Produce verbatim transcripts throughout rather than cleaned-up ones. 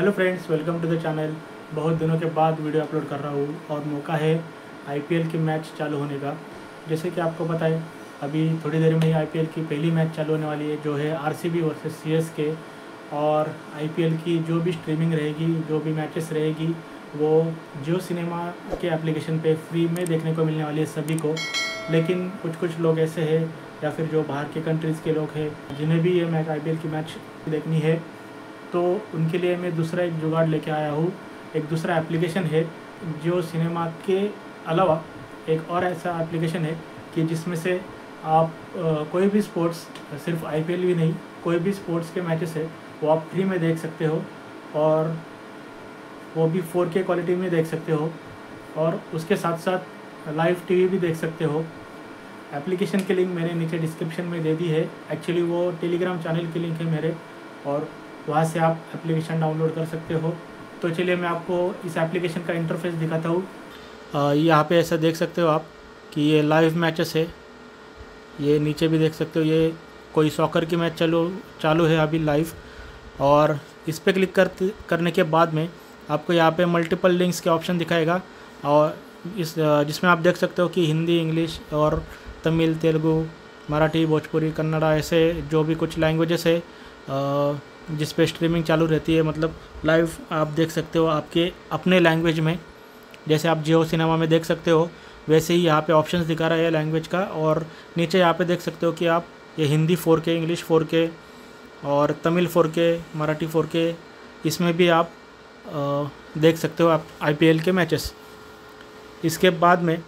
Hello friends, welcome to the channel. बहुत दिनों के बाद वीडियो अपलोड कर रहा हूँ और मौका है आईपीएल की मैच चालू होने का। जैसे कि आपको पता है, अभी थोड़ी देर में ही आईपीएल की पहली मैच चालू होने वाली है, जो है आरसीबी वर्सेस सीएसके। और आईपीएल की जो भी स्ट्रीमिंग रहेगी, जो भी मैचेस रहेगी, वो जियो सिनेमा के एप्लीकेशन पर फ्री में देखने को मिलने वाली है सभी को। लेकिन कुछ कुछ लोग ऐसे हैं या फिर जो बाहर के कंट्रीज़ के लोग हैं, जिन्हें भी ये मैच आईपीएल की मैच देखनी है, तो उनके लिए मैं दूसरा एक जुगाड़ लेके आया हूँ। एक दूसरा एप्लीकेशन है जियो सिनेमा के अलावा, एक और ऐसा एप्लीकेशन है कि जिसमें से आप कोई भी स्पोर्ट्स, सिर्फ आईपीएल भी नहीं, कोई भी स्पोर्ट्स के मैचेस है वो आप फ्री में देख सकते हो, और वो भी फोर के क्वालिटी में देख सकते हो, और उसके साथ साथ लाइव टीवी भी देख सकते हो। एप्लीकेशन की लिंक मैंने नीचे डिस्क्रिप्शन में दे दी है। एक्चुअली वो टेलीग्राम चैनल की लिंक है मेरे, और वहाँ से आप एप्लीकेशन डाउनलोड कर सकते हो। तो चलिए मैं आपको इस एप्लीकेशन का इंटरफेस दिखाता हूँ। यहाँ पे ऐसा देख सकते हो आप कि ये लाइव मैचेस है। ये नीचे भी देख सकते हो, ये कोई सॉकर की मैच चालू चालू है अभी लाइव। और इस पर क्लिक कर करने के बाद में आपको यहाँ पे मल्टीपल लिंक्स के ऑप्शन दिखाएगा, और इस जिसमें आप देख सकते हो कि हिंदी, इंग्लिश और तमिल, तेलुगू, मराठी, भोजपुरी, कन्नड़ा, ऐसे जो भी कुछ लैंग्वेजेस है जिस पे स्ट्रीमिंग चालू रहती है, मतलब लाइव आप देख सकते हो आपके अपने लैंग्वेज में। जैसे आप जियो सिनेमा में देख सकते हो, वैसे ही यहाँ पे ऑप्शंस दिखा रहा है लैंग्वेज का। और नीचे यहाँ पे देख सकते हो कि आप ये Hindi four K, English four K और तमिल फोर के, मराठी फोर के, इसमें भी आप आ, देख सकते हो आप आईपीएल के मैचेस। इसके बाद में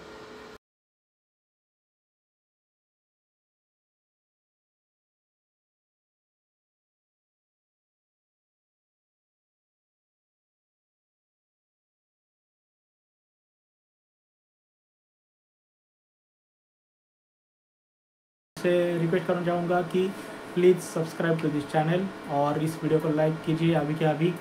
से रिक्वेस्ट करना चाहूँगा कि please subscribe to this channel और इस वीडियो को लाइक कीजिए अभी के अभी।